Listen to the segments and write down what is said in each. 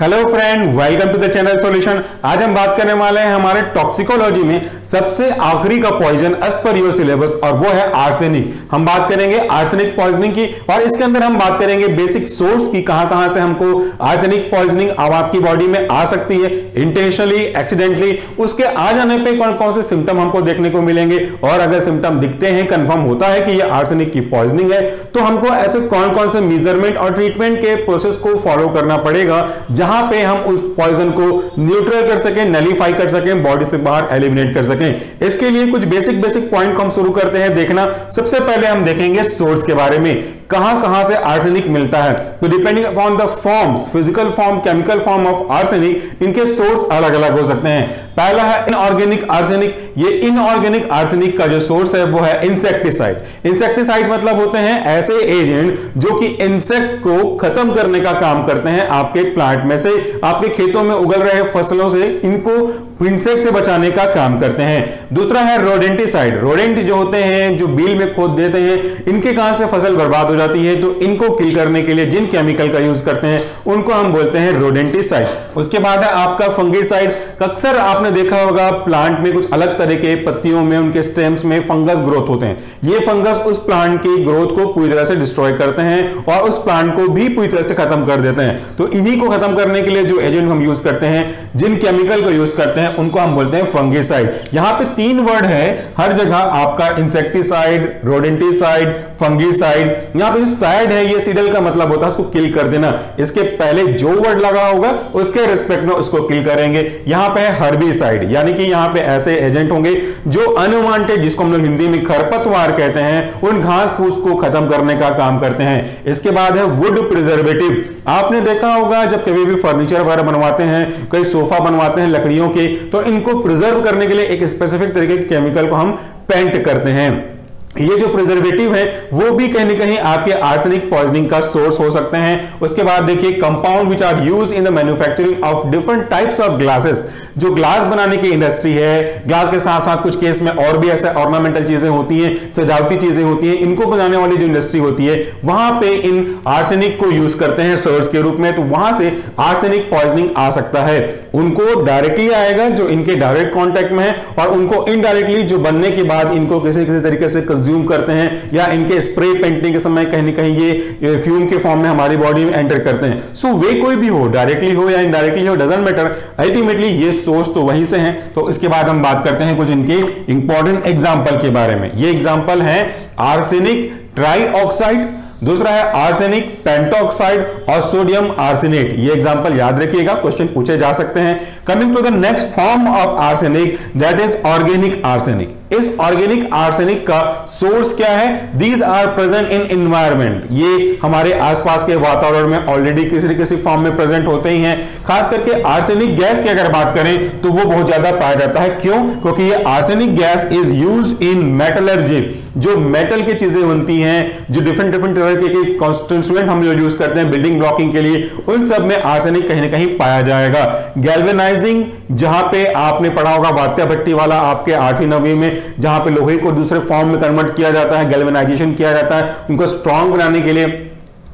Hello friend, welcome to the channel solution. आज हम बात करने वाले हैं हमारे टॉक्सिकोलॉजी में सबसे आखिरी का पॉइजन एज पर योर सिलेबस, और वो है आर्सेनिक। हम बात करेंगे आर्सेनिक पॉइजनिंग की, और इसके अंदर हम बात करेंगे बेसिक सोर्स की, कहां से हमको आर्सेनिक पॉइजनिंग अब आपकी बॉडी में आ सकती है, इंटेंशनली, एक्सीडेंटली, उसके आ जाने पर कौन कौन से सिम्टम हमको देखने को मिलेंगे, और अगर सिम्टम दिखते हैं, कन्फर्म होता है कि ये आर्सेनिक की पॉइजनिंग है, तो हमको ऐसे कौन कौन से मेजरमेंट और ट्रीटमेंट के प्रोसेस को फॉलो करना पड़ेगा जहां पे हम उस पॉइजन को न्यूट्रल कर सकें, नलीफाई कर सकें, बॉडी से बाहर एलिमिनेट कर सकें। इसके लिए कुछ बेसिक पॉइंट को हम शुरू करते हैं देखना। सबसे पहले हम देखेंगे सोर्स के बारे में, कहां से आर्सेनिक मिलता है। तो depending upon the forms, physical form, chemical form of arsenic, इनके सोर्स अलग अलग हो सकते हैं। पहला है इनऑर्गेनिक आर्सेनिक। ये इनऑर्गेनिक आर्सेनिक का जो सोर्स है वो है इंसेक्टिसाइड। इंसेक्टिसाइड मतलब होते हैं ऐसे एजेंट जो कि इंसेक्ट को खत्म करने का काम करते हैं। आपके प्लांट में से, आपके खेतों में उगल रहे फसलों से, इनको इंसेक्ट से बचाने का काम करते हैं। दूसरा है रोडेंटिसाइड। रोडेंट जो होते हैं, जो बील में खोद देते हैं, इनके कारण से फसल बर्बाद हो जाती है, तो इनको किल करने के लिए जिन केमिकल का यूज करते हैं उनको हम बोलते हैं रोडेंटिसाइड। उसके बाद है आपका फंगिसाइड। अक्सर आपने देखा होगा प्लांट में कुछ अलग तरह के पत्तियों में, उनके स्टेम्स में फंगस ग्रोथ होते हैं। ये फंगस उस प्लांट की ग्रोथ को पूरी तरह से डिस्ट्रॉय करते हैं और उस प्लांट को भी पूरी तरह से खत्म कर देते हैं। तो इन्हीं को खत्म करने के लिए जो एजेंट हम यूज करते हैं, जिन केमिकल को यूज करते हैं, उनको हम बोलते हैं फंगिसाइड। यहां पे तीन वर्ड है हर जगह आपका, इंसेक्टिसाइड, रोडेंटिसाइड, फंगिसाइड। यहां पे जो साइड है, ये सीडल का मतलब होता है उसको किल कर देना। इसके पहले जो वर्ड लगा होगा उसके रिस्पेक्ट में उसको किल करेंगे। यहां पे हर्बिसाइड, यानी कि यहां पे ऐसे एजेंट होंगे जो अनवांटेड, जिसको हम लोग हिंदी में खरपतवार कहते हैं, उन घास फूस को खत्म करने का काम करते हैं। इसके बाद है वुड प्रिजर्वेटिव। आपने देखा होगा जब कभी भी फर्नीचर वगैरह बनवाते हैं, कई सोफा बनवाते हैं लकड़ियों के, तो इनको प्रिजर्व करने के लिए एक स्पेसिफिक तरीके के केमिकल को हम पेंट करते हैं। ये जो प्रिजर्वेटिव है वो भी कहीं ना कहीं आपके आर्सेनिक पॉइजनिंग का सोर्स हो सकते हैं। उसके बाद देखिए compound which are use in the manufacturing of different types of glasses. जो ग्लास बनाने की इंडस्ट्री है, ग्लास के साथ साथ कुछ केस में और भी ऐसे ऑर्नामेंटल चीजें होती हैं, सजावटी चीजें होती हैं, इनको बनाने वाली जो इंडस्ट्री होती है वहां पर इन आर्सेनिक को यूज करते हैं सोर्स के रूप में। तो वहां से आर्सेनिक पॉइजनिंग आ सकता है। उनको डायरेक्टली आएगा जो इनके डायरेक्ट कॉन्टैक्ट में है, और उनको इनडायरेक्टली जो बनने के बाद इनको किसी तरीके से कंज्यूम करते हैं, या इनके स्प्रे पेंटिंग के समय कहीं ना कहीं ये फ्यूम के फॉर्म में हमारी बॉडी में एंटर करते हैं। सो वे कोई भी हो, डायरेक्टली हो या इनडायरेक्टली हो, डजंट मैटर, अल्टीमेटली ये सोर्स तो वहीं से हैं। तो इसके बाद हम बात करते हैं कुछ इनके इंपॉर्टेंट एग्जाम्पल के बारे में। ये एग्जाम्पल है आर्सेनिक ट्राई ऑक्साइड, दूसरा है आर्सेनिक पेंटॉक्साइड, और सोडियम आर्सेनेट। ये एग्जांपल याद रखिएगा, क्वेश्चन पूछे जा सकते हैं। Coming to the next form of arsenic, that is organic arsenic. इस ऑर्गेनिक आर्सेनिक का सोर्स क्या है? These are present in environment. ये हमारे आसपास के वातावरण में ऑलरेडी किसी न किसी फॉर्म में प्रेजेंट होते ही हैं। खास करके आर्सेनिक गैस की अगर बात करें तो वो बहुत ज्यादा पाया जाता है। क्यों? क्योंकि ये arsenic gas is used in metallurgy. जो मेटल की चीजें बनती हैं, जो डिफरेंट तरह के कॉन्स्टिट्यूएंट हम यूज करते हैं बिल्डिंग ब्लॉकिंग के लिए, उन सब में आर्सेनिक कहीं ना कहीं पाया जाएगा। गैल्वेनाइजिंग, जहां पे आपने पढ़ा होगा वात्या भट्टी वाला आपके 8वीं 9वीं में, जहां पे लोहे को दूसरे फॉर्म में कन्वर्ट किया जाता है, गैल्वेनाइजेशन किया जाता है उनको स्ट्रांग बनाने के लिए,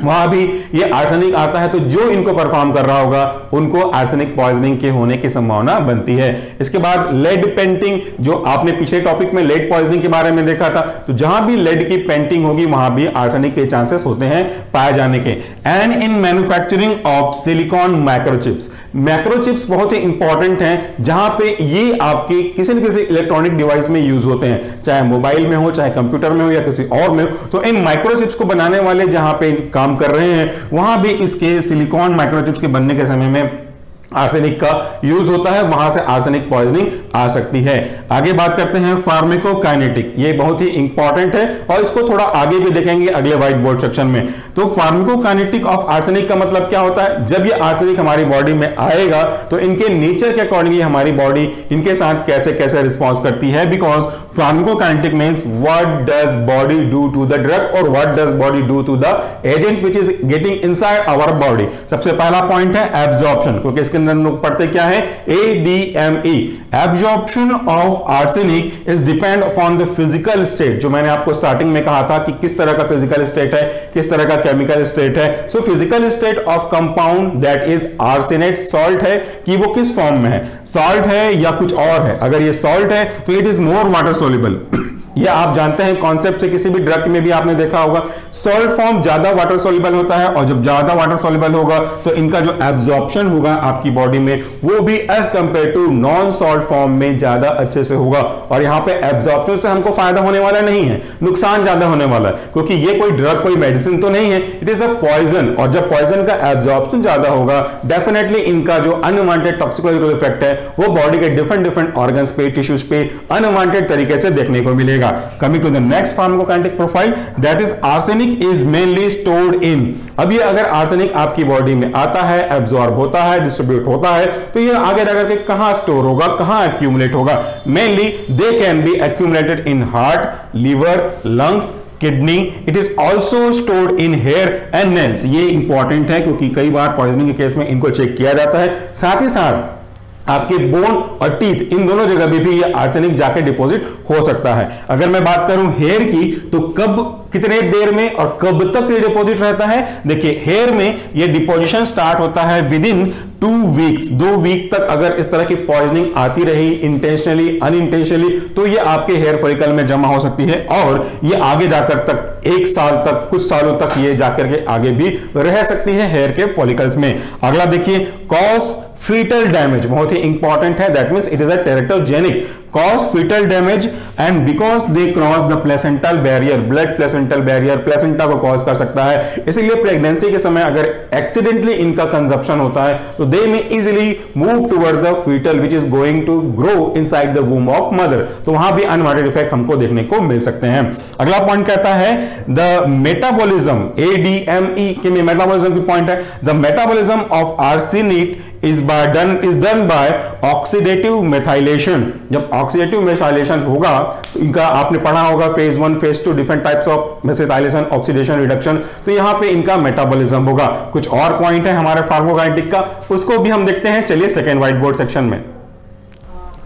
वहां भी ये आर्सेनिक आता है। तो जो इनको परफॉर्म कर रहा होगा उनको आर्सेनिक पॉइजनिंग के होने की संभावना बनती है। इसके बाद लेड पेंटिंग, जो आपने पिछले टॉपिक में लेड पॉइजनिंग के बारे में देखा था, तो जहां भी लेड की पेंटिंग होगी वहां भी आर्सेनिक के चांसेस होते हैं पाए जाने के। And in manufacturing of silicon microchips. Microchips बहुत ही इंपॉर्टेंट है, जहां पर ये आपके किसी न किसी इलेक्ट्रॉनिक डिवाइस में यूज होते हैं, चाहे मोबाइल में हो, चाहे कंप्यूटर में हो, या किसी और में हो। तो इन माइक्रोचिप्स को बनाने वाले जहां पे काम कर रहे हैं, वहां भी इसके सिलिकॉन माइक्रोचिप्स के बनने के समय में आर्सेनिक का यूज होता है। वहां से आर्सेनिक पॉइजनिंग आ सकती है। आगे बात करते हैं फार्माकोकाइनेटिक। ये बहुत ही इंपॉर्टेंट है और इसको थोड़ा आगे भी देखेंगे अगले व्हाइट बोर्ड सेक्शन में। तो फार्माकोकाइनेटिक ऑफ आर्सेनिक का मतलब क्या होता है? जब ये आर्सेनिक हमारी बॉडी में आएगा तो इनके नेचर के अकॉर्डिंगली हमारी बॉडी इनके साथ कैसे कैसे रिस्पॉन्स करती है, because pharmacokinetic means what does body do to the drug और what does body do to the agent which is getting inside our body. सबसे पहला पॉइंट है एब्जॉर्प्शन, क्योंकि इसके अंदर हम लोग पढ़ते क्या है, ADME। Absorption of arsenic is depend upon the physical state, जो मैंने आपको स्टार्टिंग में कहा था कि किस तरह का फिजिकल स्टेट है, किस तरह का केमिकल स्टेट है. So physical state of compound that is arsenate salt है कि वो किस फॉर्म में है, सॉल्ट है या कुछ और है. अगर ये सॉल्ट है तो it is more water soluble. ये आप जानते हैं कॉन्सेप्ट से, किसी भी ड्रग में भी आपने देखा होगा सॉल्ट फॉर्म ज्यादा वाटर सोल्युबल होता है, और जब ज्यादा वाटर सोल्युबल होगा तो इनका जो एब्जॉर्प्शन होगा आपकी बॉडी में वो भी as compare to non salt form में ज्यादा अच्छे से होगा. और यहाँ पे एब्जॉर्प्शन से हमको फायदा होने वाला नहीं है, नुकसान ज्यादा होने वाला है, क्योंकि ये कोई ड्रग कोई मेडिसिन तो नहीं है, इट इज अ पॉइजन. और जब पॉइजन का एब्जॉर्प्शन ज्यादा होगा डेफिनेटली इनका जो अनवांटेड टॉक्सिकोलॉजिकल इफेक्ट है वो बॉडी के डिफरेंट ऑर्गन्स पे, टिश्यूज पे अनवांटेड तरीके से देखने को मिलेगा. Coming to the next pharmacokinetic profile, that is arsenic is mainly stored in. अब ये अगर arsenic आपकी बॉडी में आता है, absorb होता है, distribute होता है, तो ये आगे जाकर के कहाँ store होगा, कहाँ accumulate होगा? Mainly they can be accumulated in heart, liver, lungs, kidney. It is also stored in hair and nails. ये इंपॉर्टेंट है क्योंकि कई बार पॉइजनिंग के केस में इनको चेक किया जाता है. साथ ही साथ आपके बोन और टीथ, इन दोनों जगह भी ये आर्सेनिक जाके डिपॉजिट हो सकता है. अगर मैं बात करूं हेयर की, तो कब, कितने देर में और कब तक ये डिपॉजिट रहता है? देखिए हेयर में ये डिपोजिशन स्टार्ट होता है विद इन 2 वीक्स. 2 वीक तक अगर इस तरह की पॉइजनिंग आती रही इंटेंशनली अनइंटेंशनली, तो ये आपके हेयर फॉलिकल में जमा हो सकती है और ये आगे जाकर तक 1 साल तक, कुछ सालों तक ये जाकर के आगे भी रह सकती है हेयर के फॉलिकल्स में. अगला देखिए कॉज फीटल डैमेज, बहुत ही इंपॉर्टेंट है. That means it is a teratogenic cause fetal damage and because they cross the placental barrier, blood placental barrier placenta को कॉज कर सकता है. इसीलिए प्रेगनेंसी के समय अगर एक्सीडेंटली इनका कंजप्शन होता है तो they may easily move toward the fetal which is going to grow inside the womb of mother. तो वहां भी अनवांटेड इफेक्ट हमको देखने को मिल सकते हैं. अगला पॉइंट कहता है द मेटाबोलिज्म, ADME के में मेटाबोलिज्म की पॉइंट है. The metabolism of arsenate is done by oxidative methylation. जब ऑक्सीडेटिव मेथाइलेशन होगा तो इनका आपने पढ़ा होगा phase 1, phase 2 different types of methylation, oxidation, reduction, तो यहाँ पे इनका मेटाबॉलिज्म होगा. कुछ और पॉइंट है हमारे फार्माकोकाइनेटिक का, उसको भी हम देखते हैं. चलिए सेकेंड व्हाइट बोर्ड सेक्शन में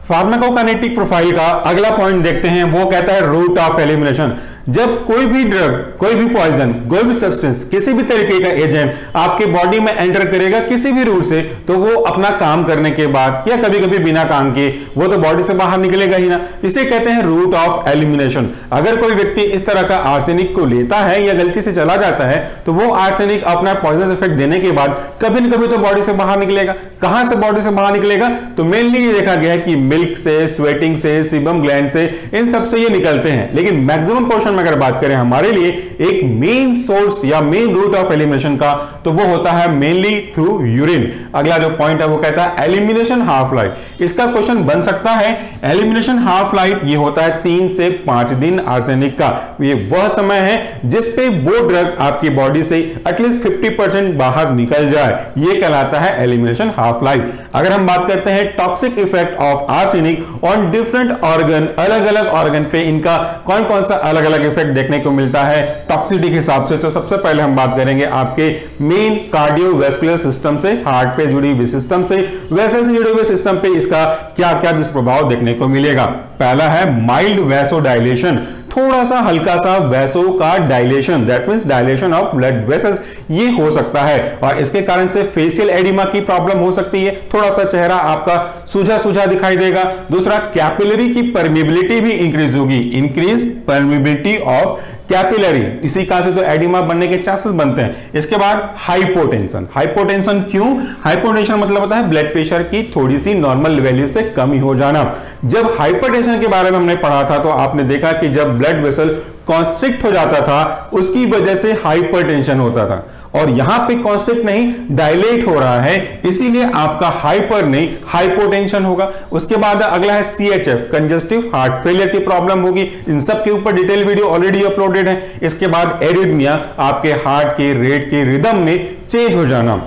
फार्माकोकाइनेटिक प्रोफाइल का अगला पॉइंट देखते हैं. वो कहता है रूट ऑफ एलिमिनेशन. जब कोई भी ड्रग, कोई भी पॉइजन, कोई भी सब्सटेंस, किसी भी तरीके का एजेंट आपके बॉडी में एंटर करेगा किसी भी रूट से, तो वो अपना काम करने के बाद या कभी कभी बिना काम के वो तो बॉडी से बाहर निकलेगा ही ना, इसे कहते हैं रूट ऑफ एलिमिनेशन. अगर कोई व्यक्ति इस तरह का आर्सेनिक को लेता है या गलती से चला जाता है तो वो आर्सेनिक अपना पॉइजनस इफेक्ट देने के बाद कभी ना कभी तो बॉडी से बाहर निकलेगा. कहां से बॉडी से बाहर निकलेगा? तो मेनली ये देखा गया है कि मिल्क से, स्वेटिंग से, सीबम ग्लैंड से, इन सबसे ये निकलते हैं. लेकिन मैक्सिमम पोर्शन अगर बात करें हमारे लिए एक मेन सोर्स या मेन रूट ऑफ एलिमिनेशन का, तो वो होता है मेनली थ्रू यूरिन. अगला जो पॉइंट है वो कहता है एलिमिनेशन हाफ लाइफ. इसका क्वेश्चन बन सकता है. एलिमिनेशन हाफ लाइफ ये होता है 3 से 5 दिन आर्सेनिक का. ये वह समय है जिस पे वो ड्रग आपकी बॉडी से एटलीस्ट 50% बाहर निकल जाए, ये कहलाता है एलिमिनेशन हाफ लाइफ. अगर हम बात करते हैं toxic effect of arsenic on different organ, अलग अलग ऑर्गन पे इनका कौन कौन सा अलग अलग इफेक्ट देखने को मिलता है टॉक्सिटी के हिसाब से, तो सबसे पहले हम बात करेंगे आपके मेन कार्डियोवैस्कुलर सिस्टम से, हार्ट पे जुड़ी हुई सिस्टम से, वैसे से जुड़े हुए सिस्टम पे इसका क्या क्या दुष्प्रभाव देखने को मिलेगा. पहला है माइल्ड वैसोडाइलेशन, थोड़ा सा हल्का सा वैसो का dilation, that means dilation of blood vessels, ये हो सकता है. और इसके कारण से फेशियल एडिमा की प्रॉब्लम हो सकती है, थोड़ा सा चेहरा आपका सूझा सूझा दिखाई देगा. दूसरा कैपिलरी की परमिबिलिटी भी इंक्रीज होगी, इंक्रीज परमिबिलिटी ऑफ कैपिलरी, इसी कारण से तो एडिमा बनने के चांसेस बनते हैं. इसके बाद हाइपोटेंशन. हाइपोटेंशन क्यों? हाइपोटेंशन मतलब होता है ब्लड प्रेशर की थोड़ी सी नॉर्मल वैल्यू से कमी हो जाना. जब हाइपोटेंशन के बारे में हमने पढ़ा था तो आपने देखा कि जब ब्लड वेसल कॉन्स्ट्रिक्ट हो जाता था उसकी वजह से हाइपरटेंशन होता था, और यहां पे कॉन्स्ट्रिक्ट नहीं डायलेट हो रहा है, इसीलिए आपका हाइपर नहीं हाइपोटेंशन होगा. उसके बाद अगला है CHF, कंजस्टिव हार्ट फेलियर की प्रॉब्लम होगी. इन सब के ऊपर डिटेल वीडियो ऑलरेडी अपलोडेड है. इसके बाद एरिथमिया, आपके हार्ट के रेट के रिदम में चेंज हो जाना.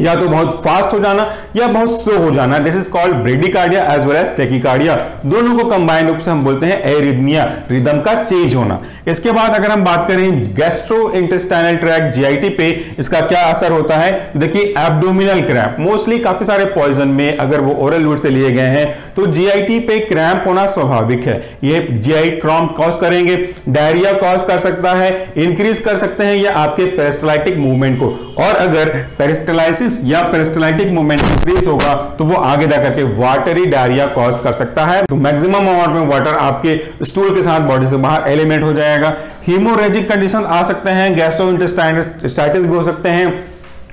या तो बहुत फास्ट हो जाना या बहुत स्लो हो जाना, this is called bradycardia as well as tachycardia, दोनों को कंबाइंड रूप से हम बोलते हैं एरिथमिया, रिदम का चेंज होना। इसके बाद अगर हम बात करें गैस्ट्रोइंटेस्टाइनल ट्रैक्ट जीआईटी पे इसका क्या असर होता है, देखिए एब्डोमिनल क्रैम्प, मोस्टली काफी सारे पॉइजन में अगर वो ओरल रूट से लिए गए हैं तो जीआईटी पे क्रैम्प होना स्वाभाविक है, ये जीआई क्रॉम्प कॉज करेंगे, डायरिया कॉज कर सकता है, इंक्रीज कर सकते हैं या आपके पेरिस्टाइटिक मूवमेंट को, और अगर पेरिस्टाइटिस या पेरिस्टाइटिक मूवमेंट इंक्रीज होगा तो वो आगे जाकर के वाटरी डायरिया कॉज कर सकता है, तो मैक्सिमम अमाउंट में वाटर आपके स्टूल के साथ बॉडी से बाहर एलिमेंट हो जाएगा। हीमोरेजिक कंडीशन आ सकते हैं, गैस्ट्रोइंटेस्टाइटिस भी हो सकते हैं,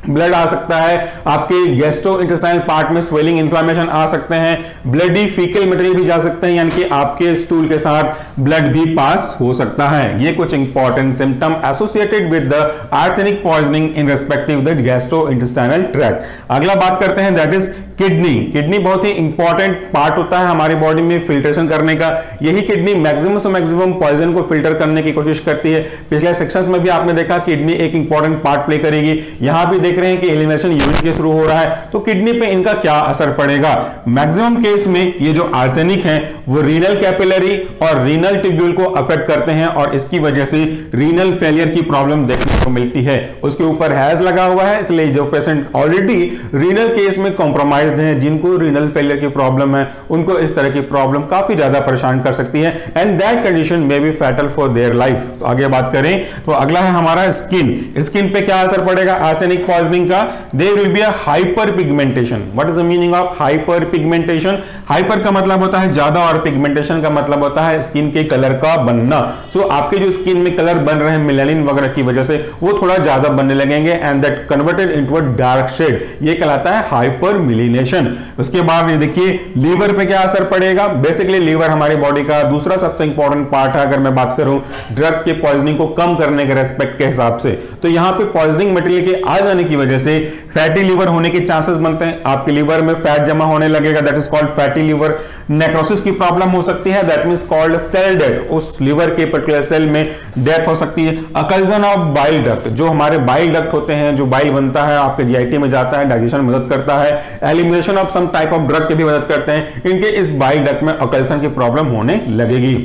ब्लड आ सकता है, आपके गैस्ट्रोइंटेस्टाइनल पार्ट में स्वेलिंग इंफ्लामेशन आ सकते हैं, ब्लडी फीकल मटेरियल भी जा सकते हैं, यानी कि आपके स्टूल के साथ ब्लड भी पास हो सकता है। ये कुछ important symptom associated with the arsenic poisoning in respective the gastrointestinal tract. अगला बात करते हैं दैट इज किडनी। किडनी बहुत ही इंपॉर्टेंट पार्ट होता है हमारी बॉडी में फिल्ट्रेशन करने का, यही किडनी मैक्सिमम से मैक्सिमम पॉइजन को फिल्टर करने की कोशिश करती है। पिछले सेक्शंस में भी आपने देखा किडनी एक इंपॉर्टेंट पार्ट प्ले करेगी, यहां भी देख रहे हैं कि एलिमिनेशन यूरिन के थ्रू हो रहा है, तो किडनी पे इनका क्या असर पड़ेगा। मैक्सिमम केस में ये जो आर्सेनिक है वो रीनल कैपिलरी और रीनल ट्यूब्यूल को अफेक्ट करते हैं और इसकी वजह से रीनल फेलियर की प्रॉब्लम देखने को मिलती है, उसके ऊपर हैज लगा हुआ है, इसलिए जो पेशेंट ऑलरेडी रीनल केस में कॉम्प्रोमाइज हैं, जिनको रीनल फेलियर की प्रॉब्लम है, उनको इस तरह की प्रॉब्लम काफी ज्यादा परेशान कर सकती है and that condition may be fatal for their life. तो आगे बात करें तो अगला है हमारा स्किन। स्किन पे क्या असर पड़ेगा आर्सेनिक पॉइजनिंग का, there will be a hyper pigmentation. What is the meaning of hyper pigmentation? Hyper का मतलब होता है ज्यादा और पिगमेंटेशन का मतलब होता है स्किन के कलर का बनना। सो आपके जो स्किन में कलर बन रहे हैं मेलानिन वगैरह की वजह से वो थोड़ा ज्यादा बनने लगेंगे and that converted into a dark shade, ये कहलाता है हाइपर मिलिन। उसके बाद ये देखिए लीवर पे क्या असर पड़ेगा। बेसिकली लीवर हमारी बॉडी का दूसरा सबसे इंपॉर्टेंट पार्ट है अगर मैं बात करूं ड्रग के पॉइजनिंग को कम करने के रेस्पेक्ट के हिसाब से, तो यहां पे पॉइजनिंग मटेरियल के आ जाने की वजह से फैटी लीवर होने के चांसेस बनते हैं, आपके लीवर में फैट जमा होने लगेगा, that is called fatty liver. Necrosis की प्रॉब्लम हो सकती है, that means called cell death, उस लीवर के पर्टिकुलर सेल में डेथ हो सकती है। अकल्जन ऑफ बाइल डक्ट, जो हमारे बाइल डक्ट होते हैं, जो बाइल बनता है आपके जीआईटी में जाता है, डाइजेशन मदद करता है, elimination of some type of drug की भी मदद करते हैं, इनके इस बाइल डक्ट में ऑकल्शन की प्रॉब्लम होने लगेगी।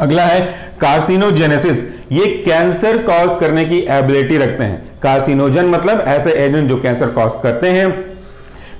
अगला है कार्सिनोजेनेसिस, ये कैंसर कॉज करने की एबिलिटी रखते हैं। कार्सिनोजन मतलब ऐसे एजेंट जो कैंसर कॉज करते हैं,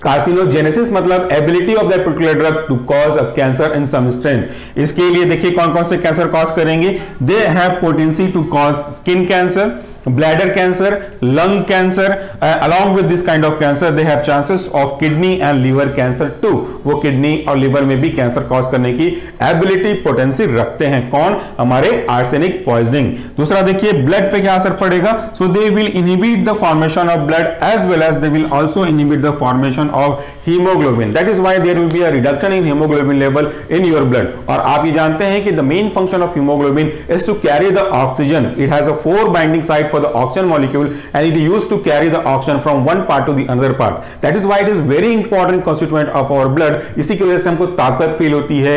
कार्सिनोजेनेसिस मतलब ability of that particular drug to cause a cancer in some extent. इसके लिए देखिए कौन कौन से कैंसर कॉज करेंगे, they have potency to cause skin cancer, bladder cancer, lung cancer, along with this kind of cancer they have chances of kidney and liver cancer too. वो kidney और liver में भी कैंसर कॉज करने की ability potency रखते हैं। कौन? हमारे आर्सेनिक पॉइजनिंग। दूसरा देखिए ब्लड पे क्या असर पड़ेगा, so they will inhibit the formation of blood as well as they will also inhibit the formation of haemoglobin, that is why there will be a reduction in haemoglobin level in your blood. और आप ये जानते हैं कि the main function of haemoglobin is to carry the oxygen, it has a 4 binding site the oxygen molecule and it used to carry the oxygen from one part to the another part, that is why it is very important constituent of our blood। इसी की वजह से हमको ताकत feel होती है,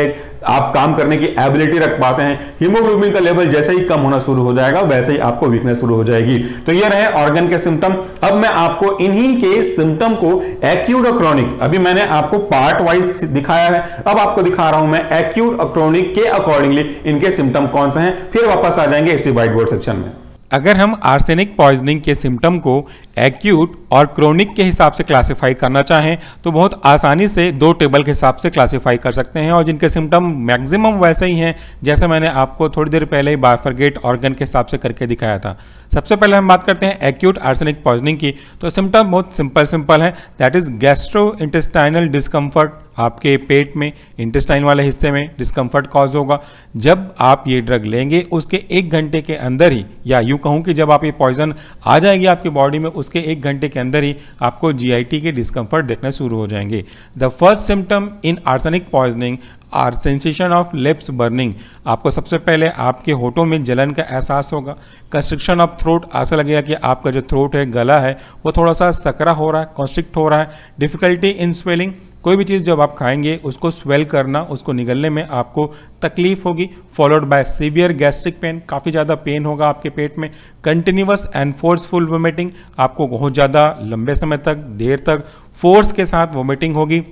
आप काम करने की एबिलिटी रख पाते हैं। हीमोग्लोबिन का लेवल जैसे ही कम होना शुरू हो जाएगा वैसे ही आपको वीकनेस शुरू हो जाएगी। तो ये रहे ऑर्गन के सिम्टम। अब मैं आपको इन्हीं के सिम्टम को एक्यूट और क्रॉनिक, अभी मैंने आपको पार्ट वाइज दिखाया है, अब आपको दिखा रहा हूं मैं एक्यूट और क्रॉनिक के अकॉर्डिंगली इनके सिम्टम कौन से हैं, फिर वापस आ जाएंगे इसी व्हाइट बोर्ड सेक्शन में। अगर हम आर्सेनिक पॉइजनिंग के सिम्टम को एक्यूट और क्रोनिक के हिसाब से क्लासिफाई करना चाहें तो बहुत आसानी से 2 टेबल के हिसाब से क्लासिफाई कर सकते हैं, और जिनके सिम्टम मैक्सिमम वैसे ही हैं जैसे मैंने आपको थोड़ी देर पहले ही बाइफरगेट ऑर्गन के हिसाब से करके दिखाया था। सबसे पहले हम बात करते हैं एक्यूट आर्सेनिक पॉइजनिंग की, तो सिम्टम बहुत सिंपल है, दैट इज गैस्ट्रोइंटेस्टाइनल डिस्कम्फर्ट, आपके पेट में इंटेस्टाइन वाले हिस्से में डिस्कम्फर्ट कॉज होगा। जब आप ये ड्रग लेंगे उसके 1 घंटे के अंदर ही, या यूँ कहूँ कि जब आप ये पॉइजन आ जाएगी आपकी बॉडी में उसके 1 घंटे के अंदर ही आपको जीआईटी के डिस्कम्फर्ट देखने शुरू हो जाएंगे। The first symptom in arsenic poisoning are sensation of lips burning, आपको सबसे पहले आपके होठों में जलन का एहसास होगा। कंस्ट्रिक्शन ऑफ थ्रोट, ऐसा लगेगा कि आपका जो थ्रोट है, गला है, वो थोड़ा सा सकरा हो रहा है, कॉन्स्ट्रिक्ट हो रहा है। डिफिकल्टी इन स्वेलिंग, कोई भी चीज़ जब आप खाएंगे उसको स्वेल करना, उसको निगलने में आपको तकलीफ होगी, followed by severe gastric pain, काफ़ी ज़्यादा पेन होगा आपके पेट में, कंटिन्यूअस एंड फोर्सफुल वोमिटिंग, आपको बहुत ज़्यादा लंबे समय तक, देर तक फोर्स के साथ वोमिटिंग होगी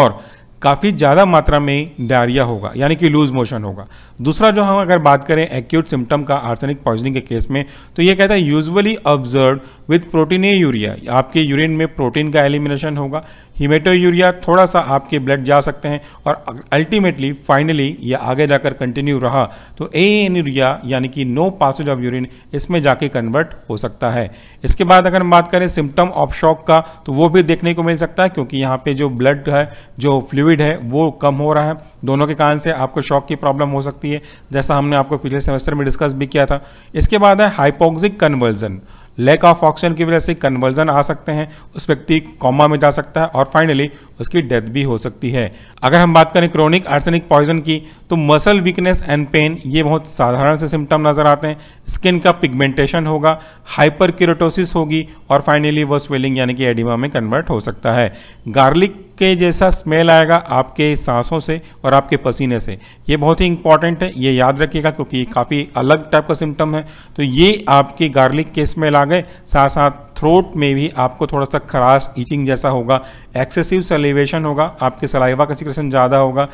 और काफ़ी ज़्यादा मात्रा में डायरिया होगा, यानी कि लूज मोशन होगा। दूसरा जो हम अगर बात करें एक्यूट सिम्टम का आर्सेनिक पॉइजनिंग के केस में, तो ये कहता है यूजुअली ऑब्जर्व विथ प्रोटीनेयूरिया, आपके यूरिन में प्रोटीन का एलिमिनेशन होगा, हीमेटोयूरिया, थोड़ा सा आपके ब्लड जा सकते हैं, और अल्टीमेटली फाइनली ये आगे जाकर कंटिन्यू रहा तो एएनयूरिया यानी कि नो पासेज ऑफ यूरिन, इसमें जाके कन्वर्ट हो सकता है। इसके बाद अगर हम बात करें सिम्टम ऑफ शॉक का, तो वो भी देखने को मिल सकता है, क्योंकि यहाँ पे जो ब्लड है, जो फ्लूइड है, वो कम हो रहा है, दोनों के कारण से आपको शॉक की प्रॉब्लम हो सकती है, जैसा हमने आपको पिछले सेमेस्टर में डिस्कस भी किया था। इसके बाद है hypoxic conversion, lack of oxygen की वजह से कन्वर्जन आ सकते हैं, उस व्यक्ति कोमा में जा सकता है और फाइनली उसकी डेथ भी हो सकती है। अगर हम बात करें क्रोनिक आर्सेनिक पॉइजन की, तो मसल वीकनेस एंड पेन, ये बहुत साधारण से सिम्टम नज़र आते हैं, स्किन का पिगमेंटेशन होगा, हाइपरकेराटोसिस होगी और फाइनली वो स्वेलिंग यानी कि एडिमा में कन्वर्ट हो सकता है। गार्लिक के जैसा स्मेल आएगा आपके सांसों से और आपके पसीने से, ये बहुत ही इंपॉर्टेंट है, ये याद रखिएगा, क्योंकि ये काफ़ी अलग टाइप का सिम्टम है। तो ये आपके गार्लिक के स्मेल आ गए, साथ साथ थ्रोट में भी आपको थोड़ा सा खराश, ईचिंग जैसा होगा, एक्सेसिव सलिवेशन होगा, आपके सलाइवा का सिक्रेशन ज़्यादा होगा,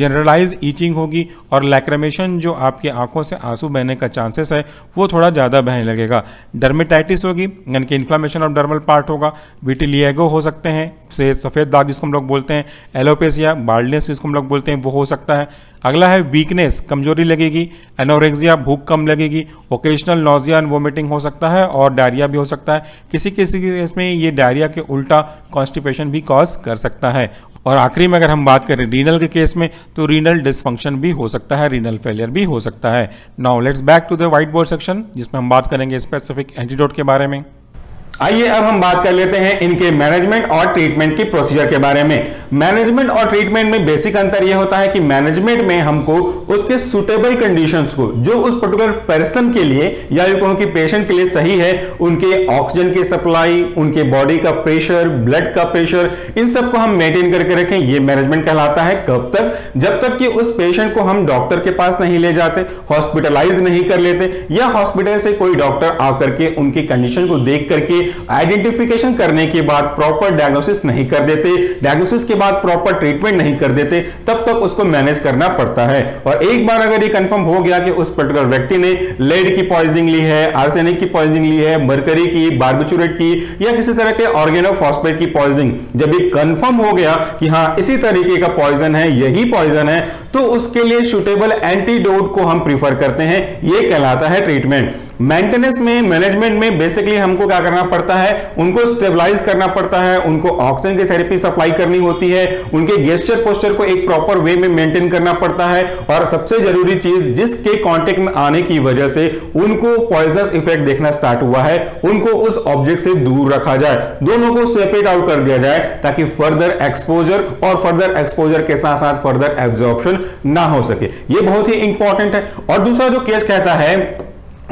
जनरलाइज ईचिंग होगी और लैक्रिमेशन, जो आपकी आंखों से आंसू बहने का चांसेस है वो थोड़ा ज़्यादा बहने लगेगा। डर्मेटाइटिस होगी, यानी कि इन्फ्लामेशन ऑफ डर्मल पार्ट होगा, विटिलिगो हो सकते हैं, सफ़ेद दाग जिसको हम लोग बोलते हैं, एलोपेसिया, बाल्डनेस जिसको हम लोग बोलते हैं, वो हो सकता है। अगला है वीकनेस, कमजोरी लगेगी, एनोरेक्सिया, भूख कम लगेगी, ओकेजनल नॉजिया एंड वोमिटिंग हो सकता है और डायरिया भी हो सकता है, किसी किसी केस में ये डायरिया के उल्टा कॉन्स्टिपेशन भी कॉज कर सकता है। और आखिरी में अगर हम बात करें रीनल के केस में, तो रीनल डिसफंक्शन भी हो सकता है, रीनल फेलियर भी हो सकता है। Now let's back to the white board section, जिसमें हम बात करेंगे स्पेसिफिक एंटीडोट के बारे में। आइए अब हम बात कर लेते हैं इनके मैनेजमेंट और ट्रीटमेंट की प्रोसीजर के बारे में। मैनेजमेंट और ट्रीटमेंट में बेसिक अंतर यह होता है कि मैनेजमेंट में हमको उसके सूटेबल कंडीशंस को, जो उस पर्टिकुलर पर्सन के लिए या कहूं कि पेशेंट के लिए सही है, उनके ऑक्सीजन की सप्लाई, उनके बॉडी का प्रेशर, ब्लड का प्रेशर, इन सबको हम मेंटेन करके रखें, ये मैनेजमेंट कहलाता है। कब तक? जब तक कि उस पेशेंट को हम डॉक्टर के पास नहीं ले जाते, हॉस्पिटलाइज नहीं कर लेते, या हॉस्पिटल से कोई डॉक्टर आकर के उनकी कंडीशन को देख करके आइडेंटिफिकेशन करने के बाद प्रॉपर डायग्नोसिस नहीं कर देते, डायग्नोसिस के बाद प्रॉपर ट्रीटमेंट नहीं कर देते, तब तक उसको मैनेज करना पड़ता है। और एक बार अगर ये कंफर्म हो गया कि उस पर्टिकुलर व्यक्ति ने लेड की पॉइजनिंग ली है, आर्सेनिक की पॉइजनिंग ली है, मरकरी की, बारबिट्यूरेट की या किसी तरह के ऑर्गेनोफॉस्फेट की पॉइजनिंग, जब ये कंफर्म हो गया कि हाँ इसी तरीके का पॉइजन है, यही पॉइजन है, तो उसके लिए सूटेबल एंटीडोट को हम प्रीफर करते हैं, यह कहलाता है ट्रीटमेंट। मेंटेनेंस में, मैनेजमेंट में बेसिकली हमको क्या करना पड़ता है, उनको स्टेबलाइज करना पड़ता है, उनको ऑक्सीजन की थेरेपी सप्लाई करनी होती है, उनके गेस्चर पोस्चर को एक प्रॉपर वे में मेंटेन करना पड़ता है, और सबसे जरूरी चीज, जिसके कांटेक्ट में आने की वजह से उनको पॉइजनस इफेक्ट देखना स्टार्ट हुआ है, उनको उस ऑब्जेक्ट से दूर रखा जाए, दोनों को सेपरेट आउट कर दिया जाए, ताकि फर्दर एक्सपोजर और फर्दर एक्सपोजर के साथ साथ फर्दर एब्जॉर्प्शन ना हो सके, ये बहुत ही इंपॉर्टेंट है। और दूसरा जो केस कहता है,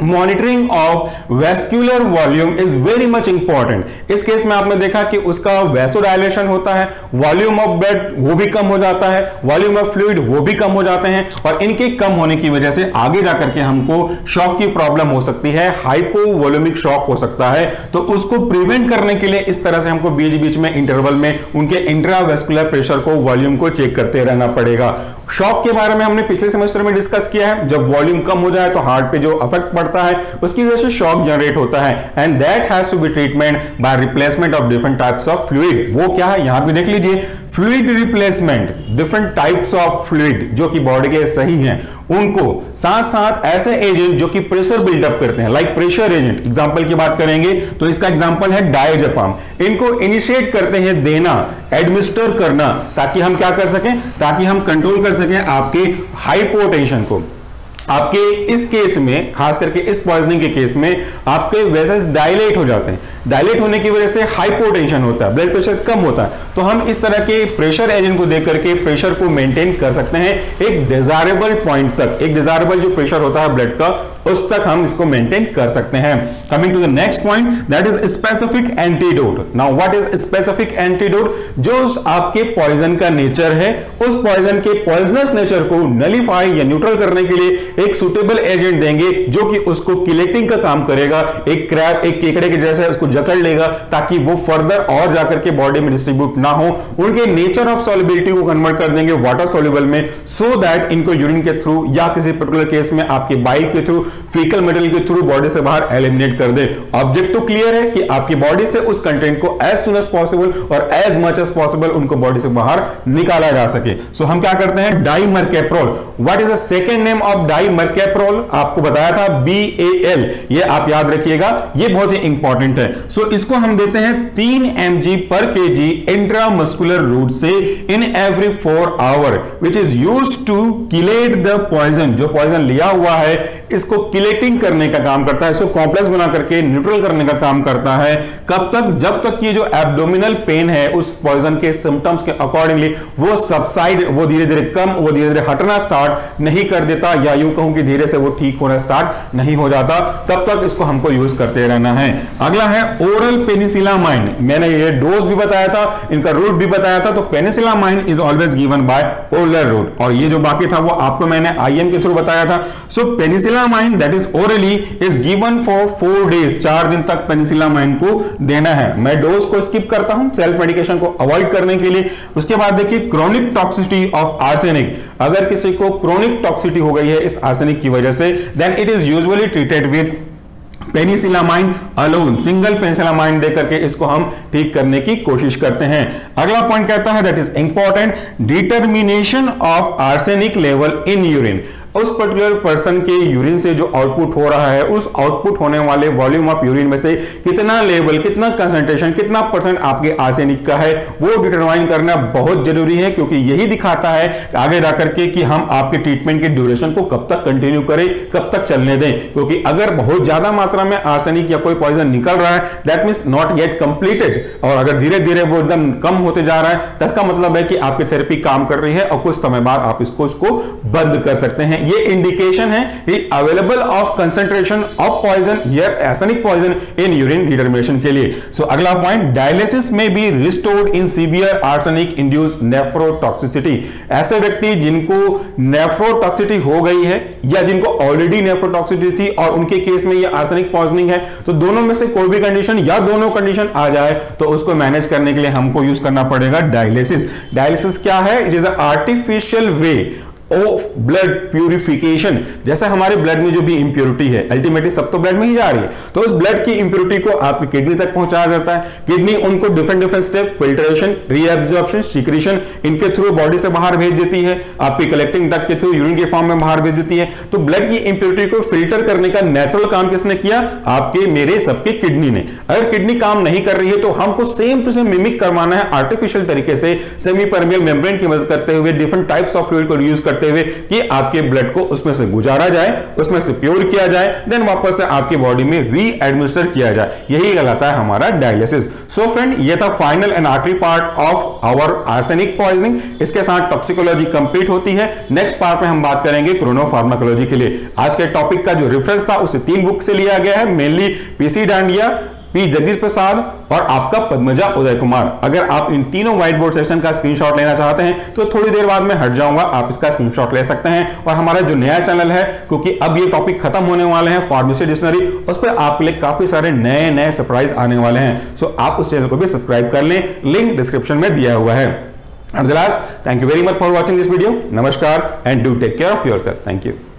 monitoring of vascular volume is very much important. इस केस में आपने देखा कि उसका वैसोडायलेशन होता है, वॉल्यूम ऑफ ब्लड वो भी कम हो जाता है, वॉल्यूम ऑफ फ्लूइड वो भी कम हो जाते हैं, और इनके कम होने की वजह से आगे जाकर के हमको शॉक की प्रॉब्लम हो सकती है, हाइपोवॉल्यूमिक शॉक हो सकता है। तो उसको प्रिवेंट करने के लिए इस तरह से हमको बीच बीच में इंटरवल में उनके इंट्रावेस्कुलर प्रेशर को, वॉल्यूम को चेक करते रहना पड़ेगा। शॉक के बारे में हमने पिछले सेमेस्टर में डिस्कस किया है, जब वॉल्यूम कम हो जाए तो हार्ट पे जो अफेक्ट पड़ता है उसकी वजह से शॉक जनरेट होता है, and that has to be treatment by replacement of different types of fluid. वो क्या है, यहां पे देख लीजिए, fluid replacement, different types of fluid जो कि बॉडी के लिए सही है, उनको साथ साथ ऐसे एजेंट जो कि प्रेशर बिल्डअप करते हैं, लाइक प्रेशर एजेंट, एग्जांपल की बात करेंगे तो इसका एग्जांपल है डायजेपाम, इनको इनिशिएट करते हैं, देना, एडमिनिस्टर करना, ताकि हम क्या कर सकें, ताकि हम कंट्रोल कर सकें आपके हाइपोटेंशन को। आपके इस केस में, खास करके इस पॉइजनिंग के केस में, आपके वेसल्स डायलेट हो जाते हैं। डायलेट होने की वजह से हाइपोटेंशन होता है, ब्लड प्रेशर कम होता है। तो हम इस तरह के प्रेशर एजेंट को देख करके प्रेशर को मेंटेन कर सकते हैं एक डिजायरेबल पॉइंट तक। एक डिजायरेबल जो प्रेशर होता है ब्लड का, उस तक हम इसको मेंटेन कर सकते हैं। Coming to the next point, that is specific antidote. Now what is specific antidote? जो आपके पॉइजन का नेचर है, उस पॉइजन के पॉइजनस नेचर को नलीफाई या न्यूट्रल करने के लिए एक सूटेबल एजेंट देंगे जो कि उसको किलेटिंग का काम करेगा। एक क्रैब, एक केकड़े के जैसे उसको जकड़ लेगा ताकि वो फर्दर और जाकर के बॉडी में डिस्ट्रीब्यूट ना हो। उनके नेचर ऑफ सॉल्युबिलिटी को कन्वर्ट कर देंगे वाटर सॉल्युबल में, सो दैट इनको यूरिन के थ्रू या किसी पर्टिकुलर केस में आपके बाइट के थ्रू, फीकल मेटल के थ्रू बॉडी से बाहर एलिमिनेट कर दे। ऑब्जेक्टिव क्लियर है कि आपकी बॉडी से उस कंटेंट को एज सून एज पॉसिबल और एज मच एज पॉसिबल उनको बॉडी से बाहर निकाला जा सके। सो हम क्या करते हैं? Dimercaprol. What is the second name of dimercaprol? आपको बताया था BAL, ये आप याद रखिएगा, ये बहुत ही इंपॉर्टेंट है। सो इसको हम देते हैं 3 mg/kg इंट्रामस्कुलर रूट से in every 4 hour, which is used to chelate the poison. जो पॉइजन लिया हुआ है इसको किलेटिंग करने का काम करता है, इसको कॉम्प्लेक्स बना करके न्यूट्रल करने का काम करता है। कब तक? जब तक ये जो एब्डोमिनल पेन है उस पॉइजन के सिम्टम्स के अकॉर्डिंगली वो सबसाइड, वो धीरे धीरे कम, वो धीरे धीरे हटना स्टार्ट नहीं कर देता, या यूं कहूं कि धीरे से वो ठीक होना स्टार्ट नहीं हो जाता, तब तक इसको हमको यूज करते रहना है। अगला है ओरल पेनिसिलामाइन। मैंने ये डोज भी बताया था, इनका रूट भी बताया था। तो penicillamine is always given by oral route, और ये जो बाकी था वो आपको मैंने IM के थ्रू बताया था। So penicillamine that is orally is given for 4 days. 4 दिन तक पेनिसिलामाइन को देना है। मैं डोज को स्किप करता हूं सेल्फ मेडिकेशन को अवॉइड करने के लिए। उसके बाद देखिए क्रॉनिक टॉक्सिसिटी ऑफ आर्सेनिक। अगर किसी को क्रॉनिक टॉक्सिसिटी हो गई है इस आर्सेनिक की वजह से, then it is usually treated with penicillamine alone. Single penicillamine देकर के इसको हम ठीक करने की कोशिश करते हैं। अगला पॉइंट कहता है that is important, determination of arsenic level in urine. उस पर्टिकुलर पर्सन के यूरिन से जो आउटपुट हो रहा है, उस आउटपुट होने वाले वॉल्यूम ऑफ यूरिन में से कितना लेवल, कितना कंसंट्रेशन, कितना परसेंट आपके आर्सेनिक का है, वो डिटरमाइन करना बहुत जरूरी है, क्योंकि यही दिखाता है आगे जाकर के कि हम आपके ट्रीटमेंट के ड्यूरेशन को कब तक कंटिन्यू करें, कब तक चलने दें। क्योंकि अगर बहुत ज्यादा मात्रा में आर्सेनिक या कोई पॉइजन निकल रहा है, that means not get completed, और अगर धीरे धीरे वो एकदम कम होते जा रहा है, तो इसका मतलब है कि आपकी थेरेपी काम कर रही है और कुछ समय बाद आप इसको बंद कर सकते हैं। ये इंडिकेशन है available of concentration of poison here arsenic poison in urine determination के लिए। सो अगला पॉइंट, डायलिसिस में भी restored in severe arsenic induced nephrotoxicity. ऐसे व्यक्ति जिनको नेफ्रोटॉक्सिसिटी हो गई है या जिनको ऑलरेडी नेफ्रोटॉक्सिसिटी थी और उनके केस में ये आर्सेनिक पॉइजनिंग है, तो दोनों में से कोई भी कंडीशन या दोनों कंडीशन आ जाए तो उसको मैनेज करने के लिए हमको यूज करना पड़ेगा डायलिसिस। डायलिसिस क्या है? It is a artificial way of blood purification. जैसे हमारे ब्लड में जो भी इंप्योरिटी है, अल्टीमेटली सब तो ब्लड में ही जा रही है, तो उस ब्लड की इंप्योरिटी को आपकी किडनी तक पहुंचाया जाता है। किडनी उनको different different step, filtration, reabsorption, secretion, इनके थ्रू बॉडी से बाहर भेज देती है, आपकी कलेक्टिंग डक्ट के थ्रू यूरिन के फॉर्म में बाहर भेज देती है। तो ब्लड की इंप्योरिटी को फिल्टर करने का नेचुरल काम किसने किया? आपके, मेरे, सबके किडनी ने। अगर किडनी काम नहीं कर रही है तो हमको सेम टू सेम मिमिक करवाना है आर्टिफिशियल तरीके से, सेमी परमियल मेम्ब्रेन की मदद करते हुए, डिफरेंट टाइप्स ऑफ फ्लूइड को यूज करते हुए कि आपके ब्लड को उसमें से गुजारा जाए, उसमें से प्योर किया जाए, देन वापस से आपकी बॉडी में रीएडमिनिस्टर किया जाए। यही कहलाता है हमारा डायलिसिस। सो फ्रेंड, ये था फाइनल एंड आखिरी part of our arsenic poisoning. इसके साथ टॉक्सिकोलॉजी कंप्लीट होती है। नेक्स्ट पार्ट में हम बात करेंगे क्रोनोफार्माकोलॉजी के लिए। आज के टॉपिक का जो रेफरेंस था उसे 3 बुक से लिया गया है, mainly PC Dandiya, P Jagdish Prasad और आपका पद्मजा उदय कुमार। अगर आप इन तीनों व्हाइट बोर्ड सेशन का स्क्रीनशॉट लेना चाहते हैं तो थोड़ी देर बाद मैं हट जाऊंगा, आप इसका स्क्रीनशॉट ले सकते हैं। और हमारा जो नया चैनल है, क्योंकि अब ये टॉपिक खत्म होने वाले हैं, फार्मेसी डिक्शनरी, उस पर आपके लिए काफी सारे नए नए सरप्राइज आने वाले हैं। सो आप उस चैनल को भी सब्सक्राइब कर लें, लिंक डिस्क्रिप्शन में दिया हुआ है। At the last, thank you very much for watching this video. नमस्कार and do take care of yourself. Thank you.